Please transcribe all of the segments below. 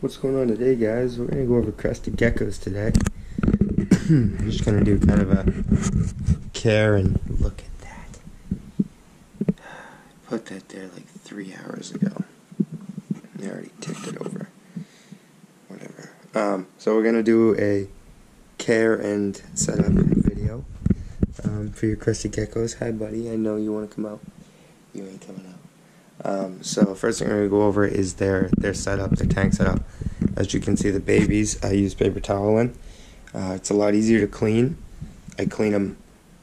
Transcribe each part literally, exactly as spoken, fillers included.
What's going on today, guys? We're going to go over crested geckos today. I'm just going to do kind of a care and look at that. I put that there like three hours ago. I already ticked it over. Whatever. Um, so we're going to do a care and setup video um, for your crested geckos. Hi, buddy. I know you want to come out. You ain't coming out. Um, so first thing I'm going to go over is their, their setup, their tank setup. As you can see, the babies, I use paper towel in. Uh, it's a lot easier to clean. I clean them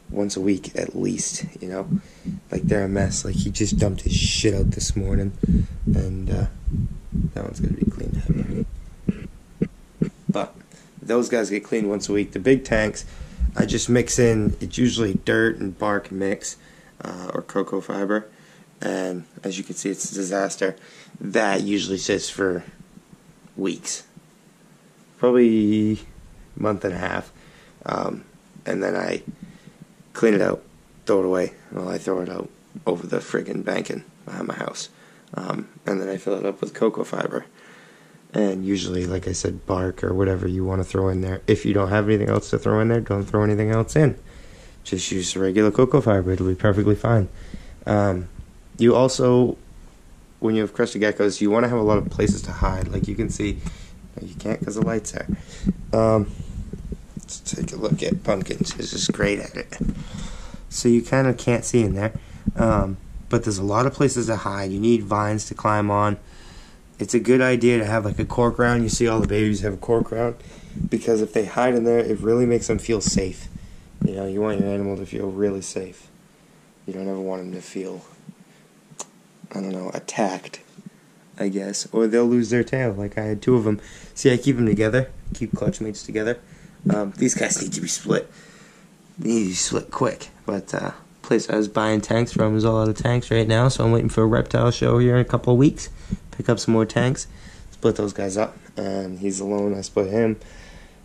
once a week at least, you know. Like, they're a mess. Like, he just dumped his shit out this morning. And uh, that one's going to be cleaned up. But those guys get cleaned once a week. The big tanks, I just mix in, it's usually dirt and bark mix uh, or cocoa fiber. And as you can see, it's a disaster. That usually sits for weeks, probably a month and a half, um, and then I clean it out, throw it away. Well, I throw it out over the friggin' banking behind my house, um, and then I fill it up with cocoa fiber, and usually, like I said, bark or whatever you want to throw in there. If you don't have anything else to throw in there, don't throw anything else in. Just use regular cocoa fiber; it'll be perfectly fine. Um, You also, when you have crested geckos, you want to have a lot of places to hide. Like you can see, you can't because the light's there. Um, let's take a look at Pumpkins. He's just great at it. So you kind of can't see in there. Um, but there's a lot of places to hide. You need vines to climb on. It's a good idea to have like a cork round. You see all the babies have a cork round. Because if they hide in there, it really makes them feel safe. You know, you want your animal to feel really safe. You don't ever want them to feel... I don't know, attacked, I guess, or they'll lose their tail. Like I had two of them. See, I keep them together, keep clutch mates together. Um, these guys need to be split. They need to be split quick. But uh, place I was buying tanks from is all out of tanks right now, so I'm waiting for a reptile show here in a couple of weeks. Pick up some more tanks, split those guys up. And he's alone. I split him,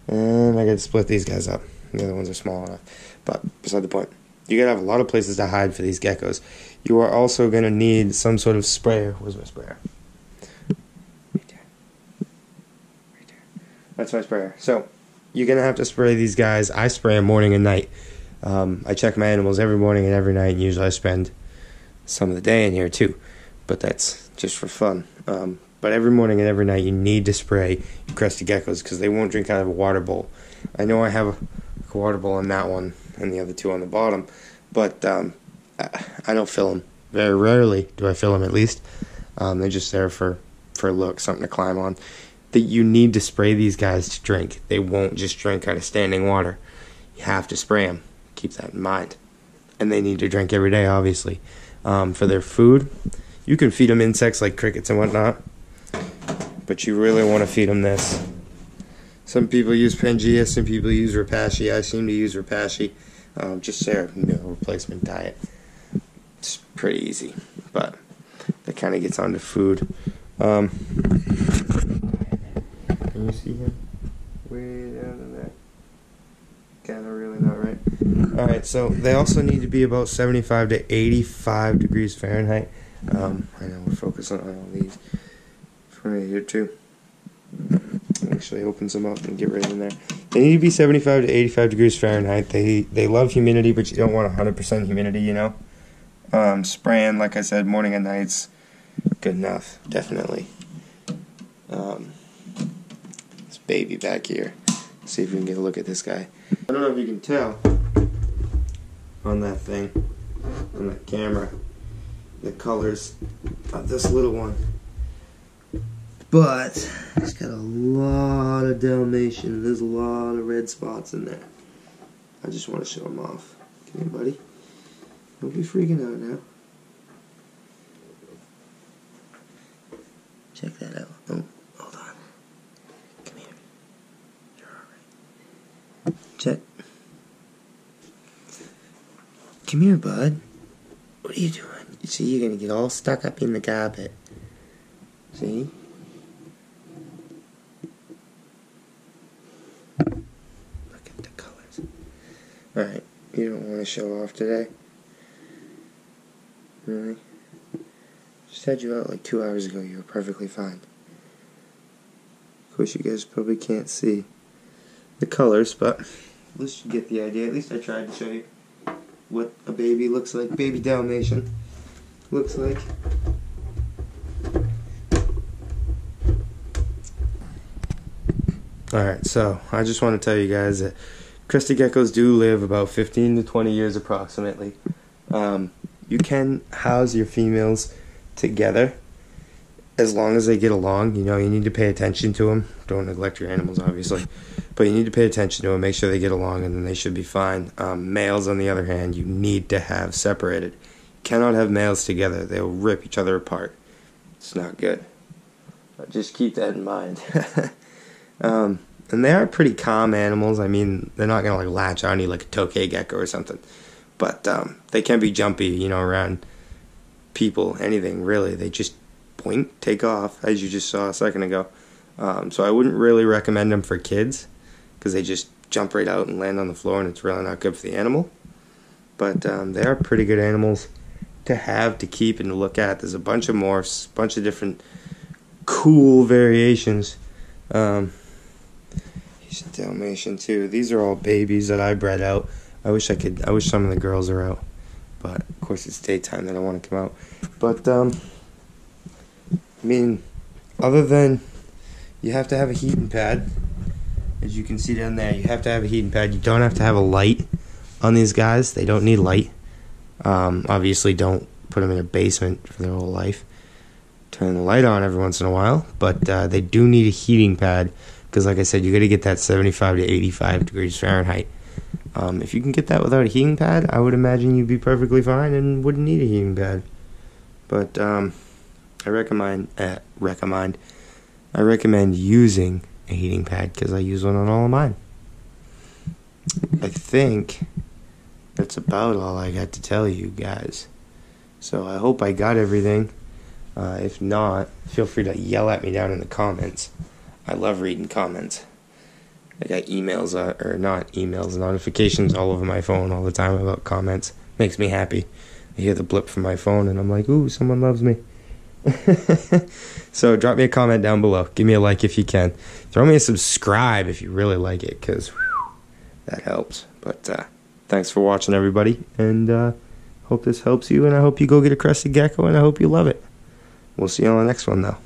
and I got to split these guys up. The other ones are small enough. But beside the point. You gotta have a lot of places to hide for these geckos. You are also gonna need some sort of sprayer. Where's my sprayer? Right there. Right there. That's my sprayer. So you're gonna have to spray these guys. I spray them morning and night. Um, I check my animals every morning and every night. And usually I spend some of the day in here too, but that's just for fun. Um, but every morning and every night you need to spray your crested geckos because they won't drink out of a water bowl. I know I have a water bowl on that one and the other two on the bottom, but um, I, I don't fill them. Very rarely do I fill them, at least. Um, they're just there for, for a look, something to climb on. That you need to spray these guys to drink. They won't just drink out of standing water. You have to spray them. Keep that in mind. And they need to drink every day, obviously. Um, for their food, you can feed them insects like crickets and whatnot, but you really want to feed them this. Some people use Pangea, some people use Repashy. I seem to use Repashy. Um, just their meal replacement diet. It's pretty easy, but that kind of gets onto food. Um, can you see him? Way down in there. Kind of really not right. Alright, so they also need to be about seventy-five to eighty-five degrees Fahrenheit. Um, I know we're focusing on all these. From right here, too. Actually opens them up and get rid of them there. They need to be seventy-five to eighty-five degrees Fahrenheit. They they love humidity, but you don't want one hundred percent humidity, you know. Um, spraying, like I said, morning and night's good enough, definitely. Um, this baby back here. Let's see if we can get a look at this guy. I don't know if you can tell on that thing, on that camera, the colors of this little one. But it's got a lot of Dalmatian. There's a lot of red spots in there. I just want to show them off. Okay, buddy? Don't be freaking out now. Check that out. Oh, hold on. Come here. You're alright. Check. Come here, bud. What are you doing? You see, you're going to get all stuck up in the carpet. See? Alright, you don't want to show off today? Really? Just had you out like two hours ago, you were perfectly fine. course you guys probably can't see the colors, but at least you get the idea. At least I tried to show you what a baby looks like, baby Dalmatian looks like. Alright, so I just want to tell you guys that crested geckos do live about fifteen to twenty years approximately. Um, you can house your females together as long as they get along. You know, you need to pay attention to them. Don't neglect your animals, obviously. But you need to pay attention to them, make sure they get along, and then they should be fine. Um, males, on the other hand, you need to have separated. You cannot have males together. They'll rip each other apart. It's not good. Just keep that in mind. Um, and they are pretty calm animals. I mean, they're not going to like latch on you like a tokay gecko or something. But um, they can be jumpy, you know, around people, anything really. They just boink, take off, as you just saw a second ago. Um, so I wouldn't really recommend them for kids because they just jump right out and land on the floor, and it's really not good for the animal. But um, they are pretty good animals to have, to keep, and to look at. There's a bunch of morphs, a bunch of different cool variations. Um, He's a Dalmatian too. These are all babies that I bred out. I wish I could, I wish some of the girls are out. But of course it's daytime, they don't want to come out. But, um, I mean, other than you have to have a heating pad, as you can see down there, you have to have a heating pad. You don't have to have a light on these guys. They don't need light. Um, obviously don't put them in a basement for their whole life. Turn the light on every once in a while. But uh, they do need a heating pad. Because like I said, you got to get that seventy-five to eighty-five degrees Fahrenheit. Um, if you can get that without a heating pad, I would imagine you'd be perfectly fine and wouldn't need a heating pad. But um, I recommend uh, recommend I recommend using a heating pad because I use one on all of mine. I think that's about all I got to tell you guys. So I hope I got everything. Uh, if not, feel free to yell at me down in the comments. I love reading comments. I got emails, uh, or not emails, notifications all over my phone all the time about comments. Makes me happy. I hear the blip from my phone and I'm like, ooh, someone loves me. So drop me a comment down below. Give me a like if you can. Throw me a subscribe if you really like it, because that helps. But uh, thanks for watching, everybody. And uh, hope this helps you, and I hope you go get a crested gecko, and I hope you love it. We'll see you on the next one, though.